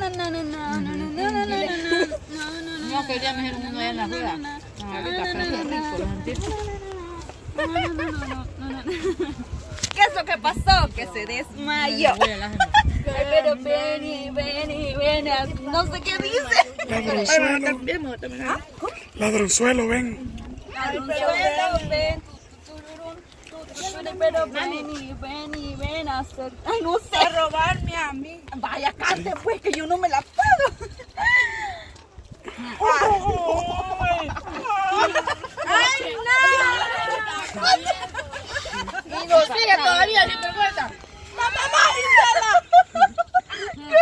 No, que ya mejor uno vaya en la rueda. No. ¿Qué es lo que pasó? Que se desmayó. Pero ven. No sé qué dice. Ladronzuelo, ven. Ladronzuelo, ven. Pero ven a hacer... Ay, no sé. A robarme a mí. Vaya, cante pues, que yo no me la puedo. ¡Ay, no! Y no sigue todavía, si te cuenta. ¡La mamá, díselo! ¡Qué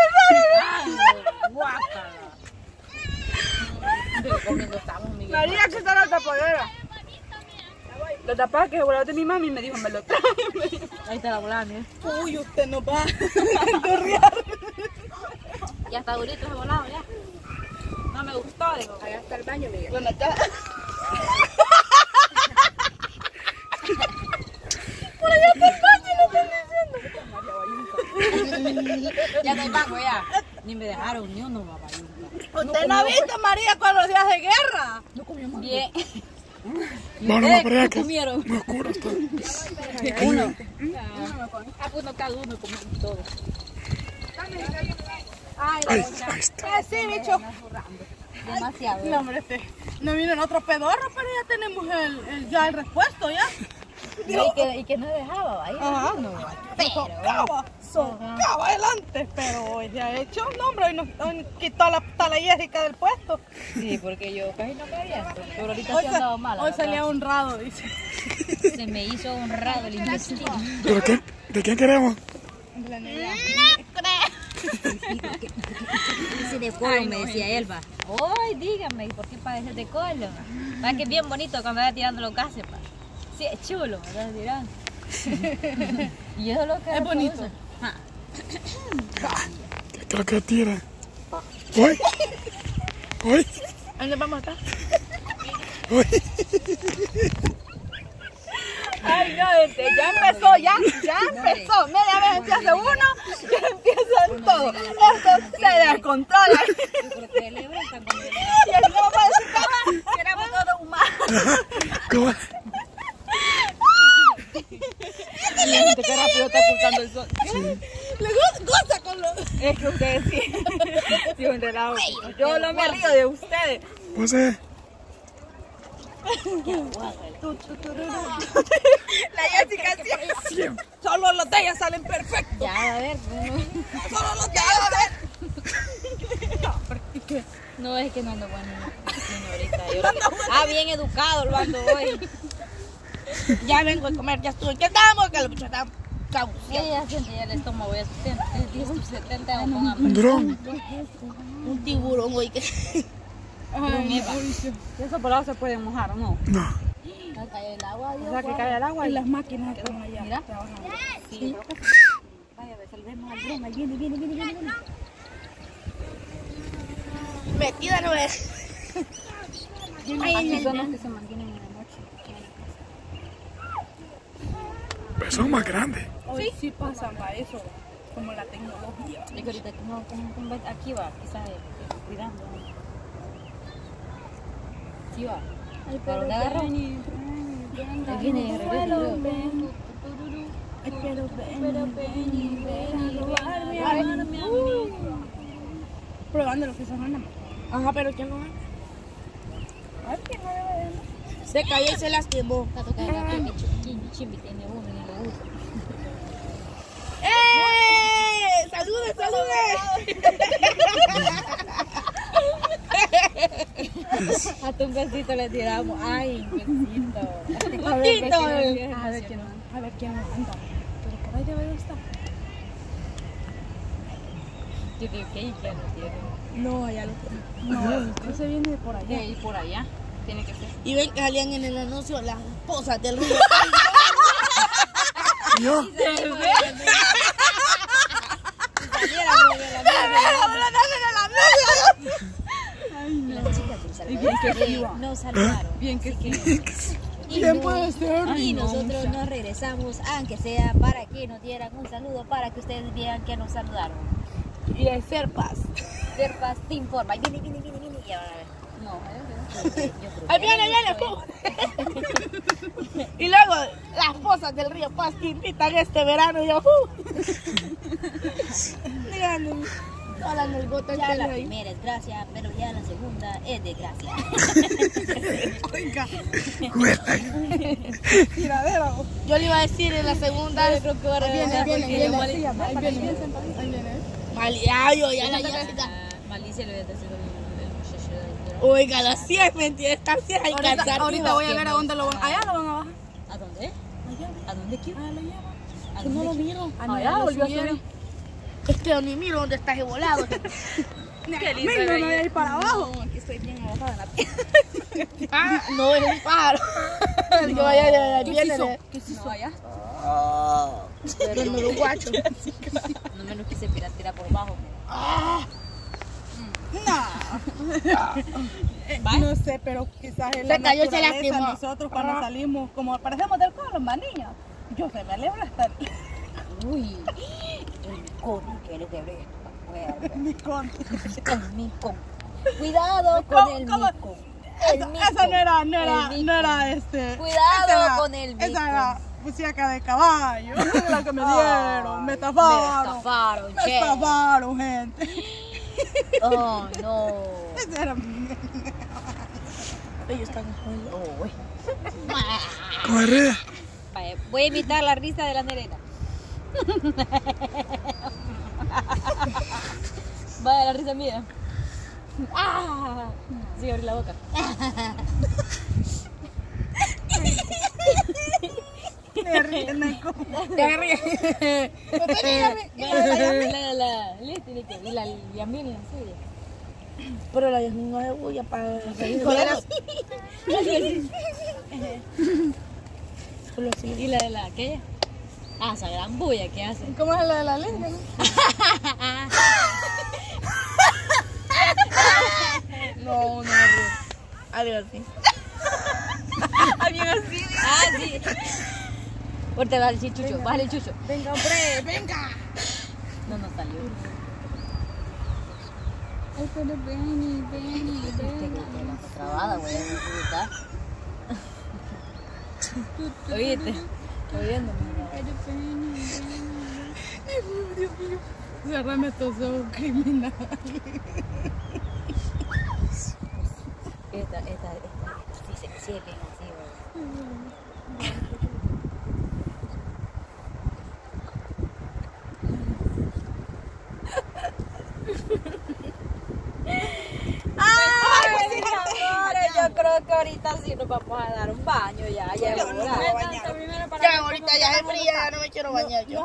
guapa! María, que está la tapadera. Lo tapaba que se volaba de mi mami y me dijo, me lo trae. Ahí está la volada, mía. Uy, usted no va a correar. Ya está durito ese volado, ya. No me gustó, digo. Allá está el baño, Miguel. Bueno, está... Por allá está el baño, lo están diciendo. Ya no hay banco, ya. Ni me dejaron ni uno, papá. ¿Usted no ha visto, María, cuando los días de guerra? No comió más. Bien. Bueno, no creas que muy oscuro está. Uno. Ah, pues no, cada uno comimos todos. Ahí está. Sí, bicho. Demasiado. No, hombre, no vienen otro pedorro, pero ya tenemos ya el repuesto, ya. Y que no dejaba, ahí. Ajá. Socaba adelante, pero hoy ya he hecho un hombre, hoy quitó la Jessica del puesto. Sí, porque yo casi no cabía, pero ahorita hoy se han dado mal. Hoy salía honrado, dice. Se me hizo honrado el inicio. ¿Pero qué? ¿De quién queremos? La negra. Dice de colon, me decía Elba. Ay, dígame, ¿por qué padeces de colon? Va que es bien bonito cuando va tirando los gases, pa. Sí, es chulo, ¿verdad? Dirán. Y eso es lo que es bonito. ¿Qué creo que tira? ¿Hoy? ¿A dónde vamos acá? ¿Hoy? Ay, no, este, ya empezó. Media vez empieza uno, ya empiezan todos. Esto se descontrola. Y el libro está con el libro. Y el nuevo para decir, ¿cómo? Que éramos todos humanos. ¿Cómo? Gente que rápido está ocultando el sol. Le goza con los... Es que ustedes sí. Sí, un relajo. Yo no me río de ustedes. Pues la Jessica siempre. Solo los de ella salen perfectos. Ya, a ver. Solo los de ella salen. No, es que no ando bueno. Ahorita. Ah, bien educado lo ando hoy. Ya vengo a comer, ya estuve. ¿Qué estamos? Que la muchacha está cabuciando. Ya sentí el estómago, ya sentí 70 con hambre. Un dron. Un tiburón, güey. Ay, esos volados se pueden mojar, ¿no? No. Cae el agua, Dios. O sea, que cae el agua y las máquinas que están allá. Mira. Sí. Vaya, salvemos al dron. Viene. Metida no es. Hay personas que se mantienen en la noche. Pero son más grandes. Hoy sí pasan para eso, como la tecnología. Y ahorita como aquí va, quizás cuidando. Sí va. Pero la agarran y... viene Pero ven, probando lo que son andan. Ajá, pero ¿quién no va? A ver, ¿quién no va a ver? Se cayó y se lastimó. ¡Saludes! Hasta un besito le tiramos. ¡Ay, besito! A ver quién anda. Pero por ahí debe estar. Yo digo que ahí ya lo tiene. No, allá lo tiene. No, ese viene de por allá. De ahí por allá. Tiene que ser. Y ven que salían en el anuncio las esposas del río. Yo. Y nos saludaron. Bien que puede ser. Y nosotros nos regresamos, aunque sea para que nos dieran un saludo, para que ustedes vean que nos saludaron. Y el Ferpaz. Ferpaz te informa. Viene. Y ahora no, ahí viene. Y luego las pozas del río Paz te invitan este verano. Y yo, díganme. Ya la primera es gracia, pero ya la segunda es desgracia. Oiga, miradero. Yo le iba a decir en la segunda, yo creo que ahora viene. Maliayo, ya la llega. Malicia le voy a decir el muchacho. Oiga, las 10, mentira, estas 10 hay que alzar. Ahorita voy a ver a dónde lo van. Allá lo van a bajar. ¿A dónde? ¿A dónde quiero? Que no lo miro. Allá volvió a subir. Es que yo ni miro dónde estás volado. Qué lindo. Mira, no voy a ir para abajo. No, aquí estoy bien abajo de la piel. Ah, no es el pájaro. No, que vaya, ¿qué es eso? No, allá. Ah, pero no lo guacho. No menos que se piratea por abajo. Ah, no. No sé, pero quizás el la naturaleza. Nosotros cuando salimos, como aparecemos del coro, más niña. Yo se me alegro hasta... Uy. El micón. Cuidado con el micón. Esa no era este. Cuidado con el micón. Esa era pusiaca de caballo. La que me dieron. Me estafaron. Me estafaron, gente. Oh, no. Esa era mi. Ellos están jugando. Voy a imitar la risa de la Nerena. Vaya la risa mía. Sí, abrí la boca. Te ríes, Nico. Te ríes. La Yamil, sí. Pero la Yamil no es bulla para reír. ¿Y la de la aquella? Ah, esa gran bulla que hace. ¿Cómo es la de la lengua? No, no. Algo así. Algo así. Ah, sí. Ahorita vale, chucho. Vale, chucho. Venga, hombre, venga. No nos salió. Ay, pero ven. Está trabada, güey. Oíste. Oyéndome. Dios mío. Cerrame estos ojos, criminal. Esta sí es bien así, creo que ahorita sí nos vamos a dar un baño ya. Ya ahorita ya es fría, no me quiero bañar yo.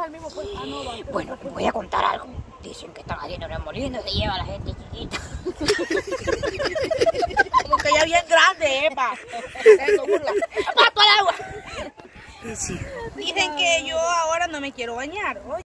Bueno, les voy a contar algo. Dicen que están haciendo remolinos, se lleva a la gente chiquita. Como que ya bien grande, pa. Eso, burla. ¡Pato al agua! Dicen que yo ahora no me quiero bañar.